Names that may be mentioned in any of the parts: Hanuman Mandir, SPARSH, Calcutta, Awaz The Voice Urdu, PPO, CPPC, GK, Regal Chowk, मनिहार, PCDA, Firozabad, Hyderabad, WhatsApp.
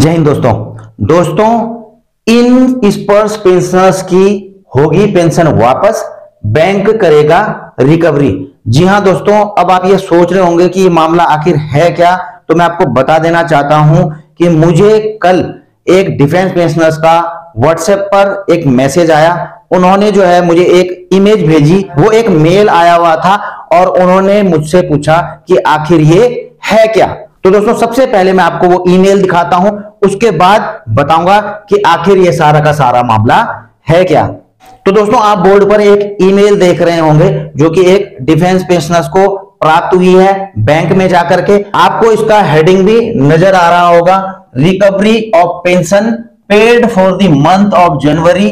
जय हिंद दोस्तों। इन स्पर्श पेंशनर्स की होगी पेंशन वापस, बैंक करेगा रिकवरी। जी हां दोस्तों, अब आप ये सोच रहे होंगे कि ये मामला आखिर है क्या, तो मैं आपको बता देना चाहता हूं कि मुझे कल एक डिफेंस पेंशनर्स का व्हाट्सएप पर एक मैसेज आया। उन्होंने जो है मुझे एक इमेज भेजी, वो एक मेल आया हुआ था और उन्होंने मुझसे पूछा कि आखिर ये है क्या। तो दोस्तों सबसे पहले मैं आपको वो ईमेल दिखाता हूं, उसके बाद बताऊंगा कि आखिर ये सारा का सारा मामला है क्या। तो दोस्तों आप बोर्ड पर एक ईमेल देख रहे होंगे जो कि एक डिफेंस पेंशनर्स को प्राप्त हुई है बैंक में जाकर के। आपको इसका हेडिंग भी नजर आ रहा होगा, recovery of pension paid for the month of January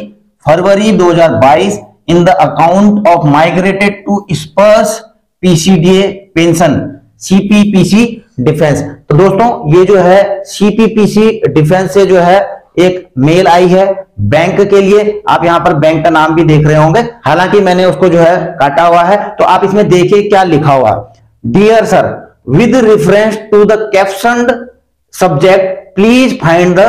February 2022 in the account of migrated to स्पर्श पीसीडीए पेंशन सीपीपीसी डिफेंस। तो दोस्तों ये जो है सीपीपीसी डिफेंस से जो है एक मेल आई है बैंक के लिए। आप यहां पर बैंक का नाम भी देख रहे होंगे, हालांकि मैंने उसको जो है काटा हुआ है। तो आप इसमें देखिए क्या लिखा हुआ, dear sir with reference to the captioned subject please find the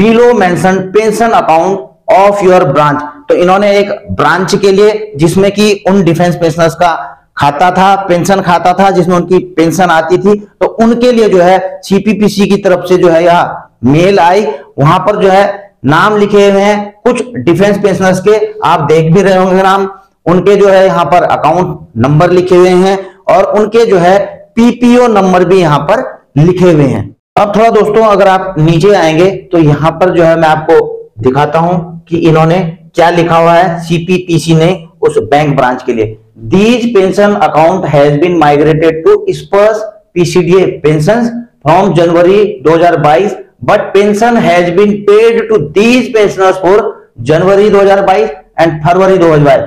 below mentioned pension account of your branch. तो इन्होंने एक ब्रांच के लिए जिसमें कि उन डिफेंस पेंशनर्स का खाता था, पेंशन खाता था, जिसमें उनकी पेंशन आती थी, तो उनके लिए जो है सीपीपीसी की तरफ से जो है यह मेल आई। वहां पर जो है नाम लिखे हुए हैं कुछ डिफेंस पेंशनर्स के, आप देख भी रहे होंगे नाम उनके, जो है यहाँ पर अकाउंट नंबर लिखे हुए हैं और उनके जो है पीपीओ नंबर भी यहाँ पर लिखे हुए हैं। अब थोड़ा दोस्तों अगर आप नीचे आएंगे तो यहाँ पर जो है मैं आपको दिखाता हूं कि इन्होंने क्या लिखा हुआ है सीपीपीसी ने उस बैंक ब्रांच के लिए। These pension account has been migrated to SPARSH PCDA pensions from January 2022, but pension has been paid to these pensioners for January 2022 and February 2022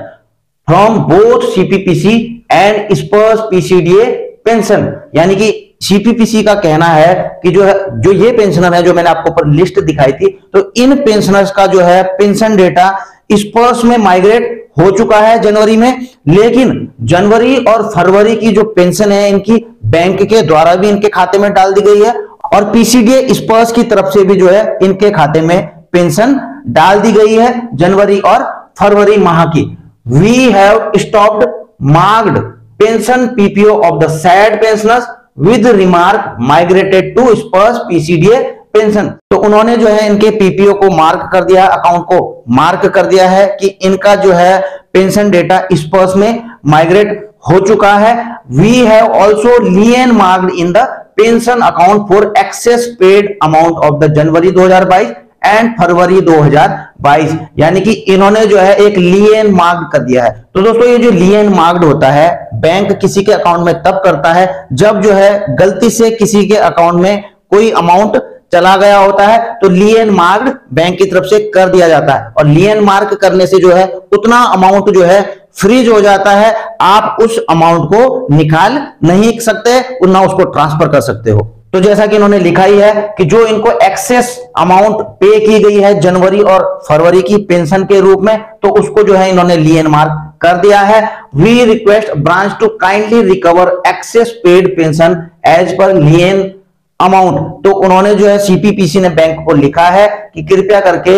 from both CPPC and SPARSH PCDA pension। यानी कि CPPC का कहना है कि जो ये pensioner है जो मैंने आपको पर लिस्ट दिखाई थी, तो इन पेंशनर्स का जो है पेंशन डेटा स्पर्श में माइग्रेट हो चुका है जनवरी में, लेकिन जनवरी और फरवरी की जो पेंशन है इनकी बैंक के द्वारा भी इनके खाते में डाल दी गई है और पीसीडीए स्पर्श की तरफ से भी जो है इनके खाते में पेंशन डाल दी गई है जनवरी और फरवरी माह की। We have stopped marked pension PPO of the said pensioners with remark migrated to स्पर्श पीसीडीए पेंशन। तो उन्होंने जो है इनके पीपीओ को मार्क कर दिया, अकाउंट को मार्क कर दिया है कि इनका जो है पेंशन डेटा स्पर्श में माइग्रेट हो चुका है। We have also lien marked in the pension account for excess paid amount of the January 2022 and February 2022। यानी कि इन्होंने जो है एक लिएन मार्क्ड कर दिया है। तो दोस्तों ये जो लिएन मार्क्ड होता है बैंक किसी के अकाउंट में तब करता है जब जो है गलती से किसी के अकाउंट में कोई अमाउंट चला गया होता है, तो लिएन मार्क्ड बैंक की तरफ से कर दिया जाता है और लिएन मार्क करने से जो है उतना अमाउंट जो है फ्रीज हो जाता है। आप उस अमाउंट को निकाल नहीं सकते ना उसको ट्रांसफर कर सकते हो। तो जैसा कि इन्होंने लिखा ही है कि जो इनको एक्सेस अमाउंट पे की गई है जनवरी और फरवरी की पेंशन के रूप में, तो उसको जो है इन्होंने लिएन मार्क कर दिया है। We request branch to kindly recover excess paid pension as per lien amount. तो उन्होंने जो है सीपीपीसी ने बैंक को लिखा है कि कृपया करके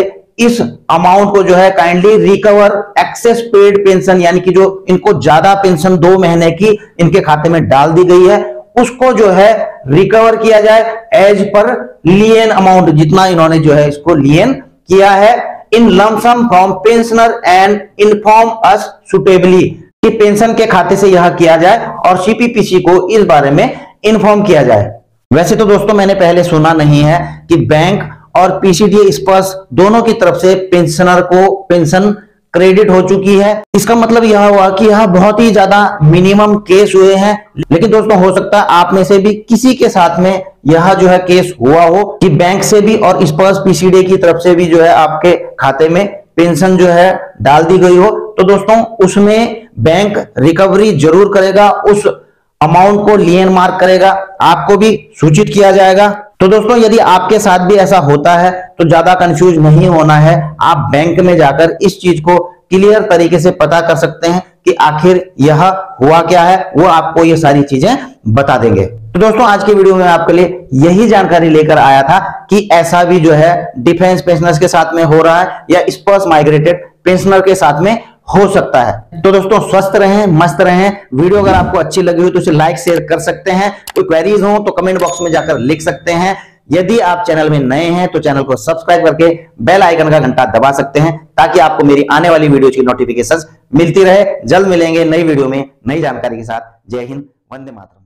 इस अमाउंट को जो है kindly recover excess paid pension, यानी कि जो इनको ज्यादा पेंशन 2 महीने की इनके खाते में डाल दी गई है उसको जो है रिकवर किया जाए एज पर लिएन अमाउंट, जितना इन्होंने जो है इसको लिएन किया है, in lump sum from pensioner and inform us suitably. कि पेंशन के खाते से यह किया जाए और सीपीपीसी को इस बारे में इन्फॉर्म किया जाए। वैसे तो दोस्तों मैंने पहले सुना नहीं है कि बैंक और पीसीडीए स्पर्श दोनों की तरफ से पेंशनर को पेंशन क्रेडिट हो चुकी है। इसका मतलब यह हुआ कि यह बहुत ही ज्यादा मिनिमम केस हुए हैं, लेकिन दोस्तों हो सकता है आप में से भी किसी के साथ में यह जो है केस हुआ हो कि बैंक से भी और स्पर्श पीसीडीए की तरफ से भी जो है आपके खाते में पेंशन जो है डाल दी गई हो। तो दोस्तों उसमें बैंक रिकवरी जरूर करेगा, उस अमाउंट को लिएन मार्क करेगा, आपको भी सूचित किया जाएगा। तो दोस्तों यदि आपके साथ भी ऐसा होता है तो ज्यादा कंफ्यूज नहीं होना है, आप बैंक में जाकर इस चीज को क्लियर तरीके से पता कर सकते हैं कि आखिर यह हुआ क्या है, वो आपको ये सारी चीजें बता देंगे। तो दोस्तों आज के वीडियो में आपके लिए यही जानकारी लेकर आया था कि ऐसा भी जो है डिफेंस पेंशनर्स के साथ में हो रहा है या स्पर्स माइग्रेटेड पेंशनर के साथ में हो सकता है। तो दोस्तों स्वस्थ रहें, मस्त रहें। वीडियो अगर आपको अच्छी लगी हो तो उसे लाइक शेयर कर सकते हैं। कोई क्वेरीज हो तो कमेंट बॉक्स में जाकर लिख सकते हैं। यदि आप चैनल में नए हैं तो चैनल को सब्सक्राइब करके बेल आइकन का घंटा दबा सकते हैं ताकि आपको मेरी आने वाली वीडियोज की नोटिफिकेशन मिलती रहे। जल्द मिलेंगे नई वीडियो में नई जानकारी के साथ। जय हिंद, वंदे मातरम।